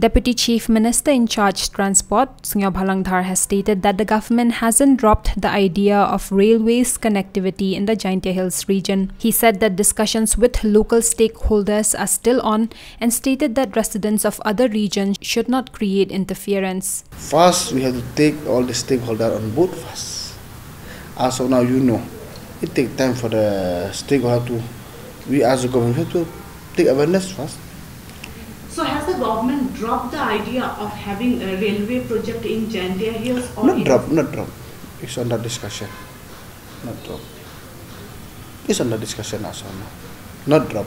Deputy Chief Minister in charge Transport, Sanyo Bhalangdhar, has stated that the government hasn't dropped the idea of railways connectivity in the Jaintia Hills region. He said that discussions with local stakeholders are still on and stated that residents of other regions should not create interference. First, we have to take all the stakeholders on board first. As of now, you know, it takes time for the stakeholders to, we as a government have to take awareness first. So has the government dropped the idea of having a railway project in Jaintia Hills? Or not drop. It's under discussion. Not drop. It's under discussion as well. Not drop.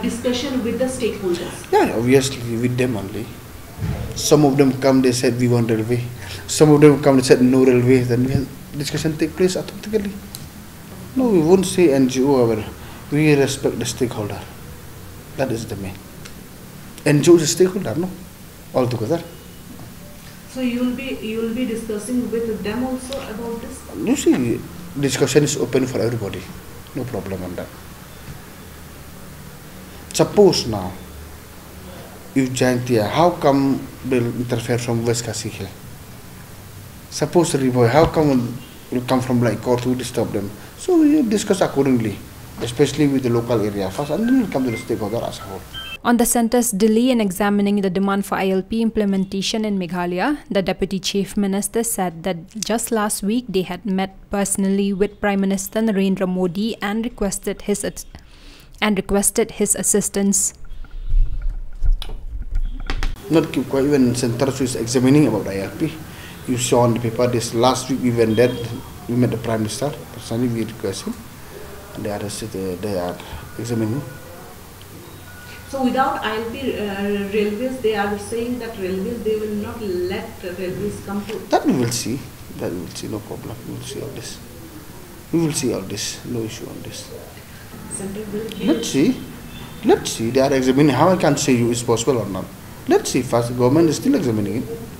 Discussion with the stakeholders? Yeah, obviously with them only. Some of them come, they said we want railway. Some of them come, they said no railway. Then we have discussion take place automatically. No, we won't say NGO ever. We respect the stakeholder. That is the main. NGO is a stakeholder, no? All together. So you will be discussing with them also about this? You see, discussion is open for everybody. No problem on that. Suppose now, if Jaintia, how come they'll interfere from West Khasi Hill? Suppose Riboy, how come will come from Laikor to disturb them? So we discuss accordingly, especially with the local area first, and then we'll come to the stakeholder as a whole. On the centre's delay in examining the demand for ILP implementation in Meghalaya, the Deputy Chief Minister said that just last week they had met personally with Prime Minister Narendra Modi and requested his assistance. Not keep quiet when Centre is examining about ILP. You saw on the paper this last week we went there, we met the Prime Minister, personally we request him. They are examining. So without ILP railways, they are saying that railways, they will not let railways come to... That we will see. That we will see, no problem. We will see all this. We will see all this. No issue on this. Let's see. Let's see. They are examining. How I can say you is possible or not. Let's see first. The government is still examining it.